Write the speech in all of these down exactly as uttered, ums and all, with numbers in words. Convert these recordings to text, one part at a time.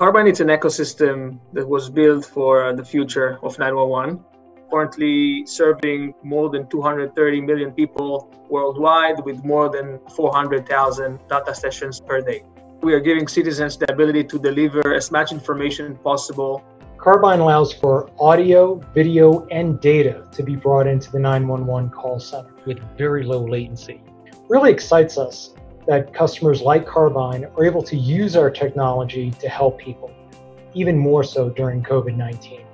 Carbyne is an ecosystem that was built for the future of nine one one, currently serving more than two hundred thirty million people worldwide with more than four hundred thousand data sessions per day. We are giving citizens the ability to deliver as much information as possible. Carbyne allows for audio, video, and data to be brought into the nine one one call center with very low latency. It really excites us that customers like Carbyne are able to use our technology to help people, even more so during COVID nineteen.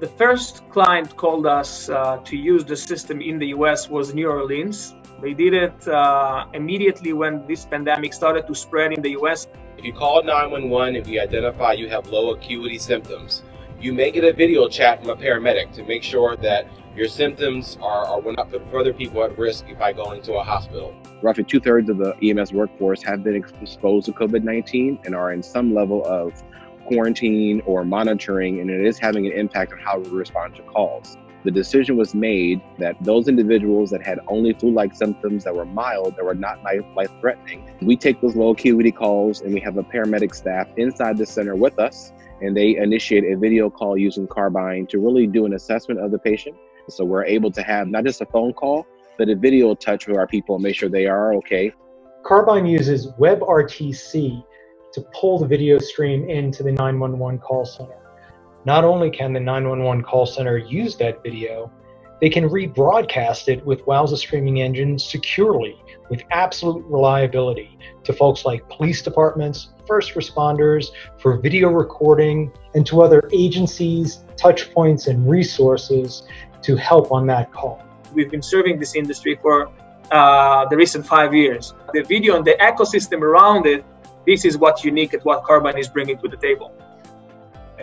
The first client called us uh, to use the system in the U S was New Orleans. They did it uh, immediately when this pandemic started to spread in the U S If you call nine one one and we identify you have low acuity symptoms, you may get a video chat from a paramedic to make sure that your symptoms are, are will not put further people at risk by going to a hospital. Roughly two-thirds of the E M S workforce have been exposed to COVID nineteen and are in some level of quarantine or monitoring, and it is having an impact on how we respond to calls. The decision was made that those individuals that had only flu-like symptoms that were mild, that were not life-threatening, we take those low acuity calls and we have a paramedic staff inside the center with us, and they initiate a video call using Carbyne to really do an assessment of the patient. So we're able to have not just a phone call, but a video touch with our people and make sure they are okay. Carbyne uses WebRTC to pull the video stream into the nine one one call center. Not only can the nine one one call center use that video, they can rebroadcast it with Wowza Streaming Engine securely, with absolute reliability, to folks like police departments, first responders, for video recording, and to other agencies, touch points, and resources to help on that call. We've been serving this industry for uh, the recent five years. The video and the ecosystem around it, this is what's unique and what Carbyne is bringing to the table.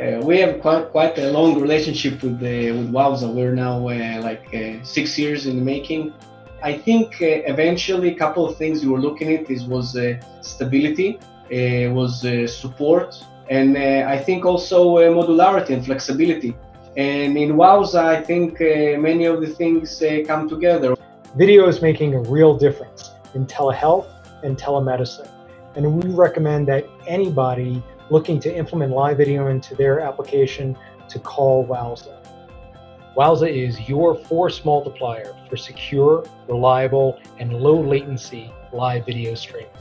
Uh, we have quite, quite a long relationship with the, with Wowza. We're now uh, like uh, six years in the making. I think uh, eventually a couple of things we were looking at is was uh, stability, uh, was uh, support, and uh, I think also uh, modularity and flexibility. And in Wowza, I think uh, many of the things uh, come together. Video is making a real difference in telehealth and telemedicine, and we recommend that anybody looking to implement live video into their application to call Wowza. Wowza is your force multiplier for secure, reliable, and low latency live video streaming.